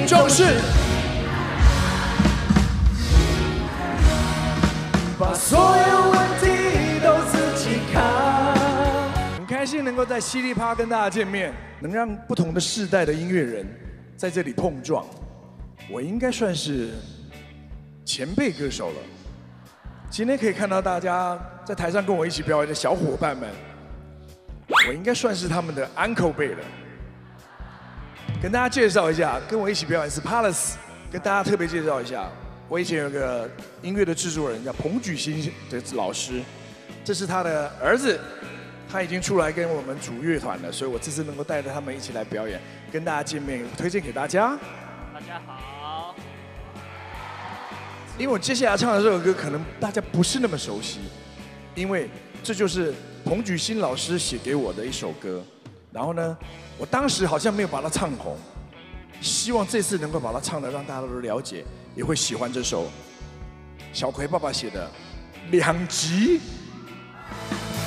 命就是把所有问题都自己扛。很开心能够在犀利趴跟大家见面，能让不同的世代的音乐人在这里碰撞，我应该算是前辈歌手了。今天可以看到大家在台上跟我一起表演的小伙伴们，我应该算是他们的 uncle 辈了。 跟大家介绍一下，跟我一起表演是 Palace。跟大家特别介绍一下，我以前有个音乐的制作人叫彭举新的老师，这是他的儿子，他已经出来跟我们组乐团了，所以我这次能够带着他们一起来表演，跟大家见面，推荐给大家。大家好。因为我接下来唱的这首歌可能大家不是那么熟悉，因为这就是彭举新老师写给我的一首歌。 然后呢，我当时好像没有把它唱红，希望这次能够把它唱的让大家都了解，也会喜欢这首小葵爸爸写的《两极》。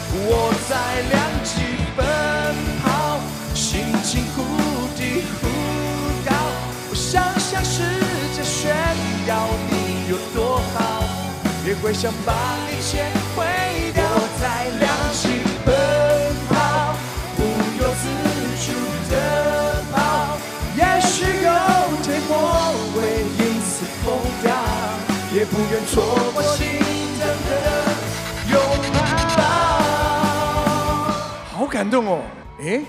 我在两极奔跑，心情忽低忽高，我想向世界炫耀你有多好，也会想把一切毁掉。我在两极奔跑。 也不愿错过心疼的拥抱。好感动哦！哎，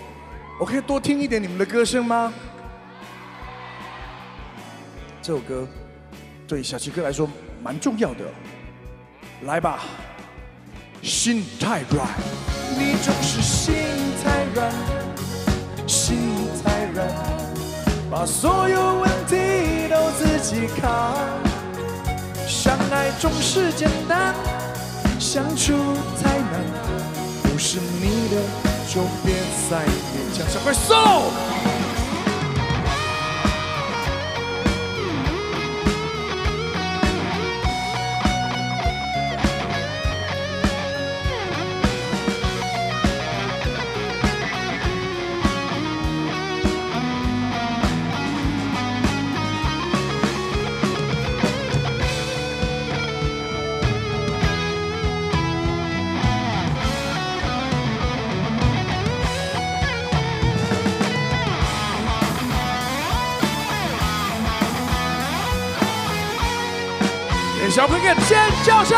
我可以多听一点你们的歌声吗？这首歌对小齐哥来说蛮重要的。来吧，心太软，你总是心太软，心太软，把所有问题都自己扛。 相爱总是简单，相处太难。不是你的就别再勉强。小快 solo。小朋友，尖叫声！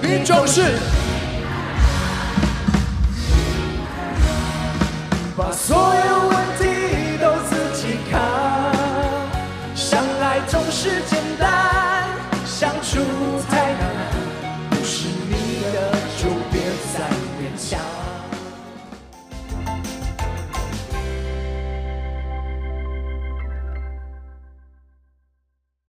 你总是把所有问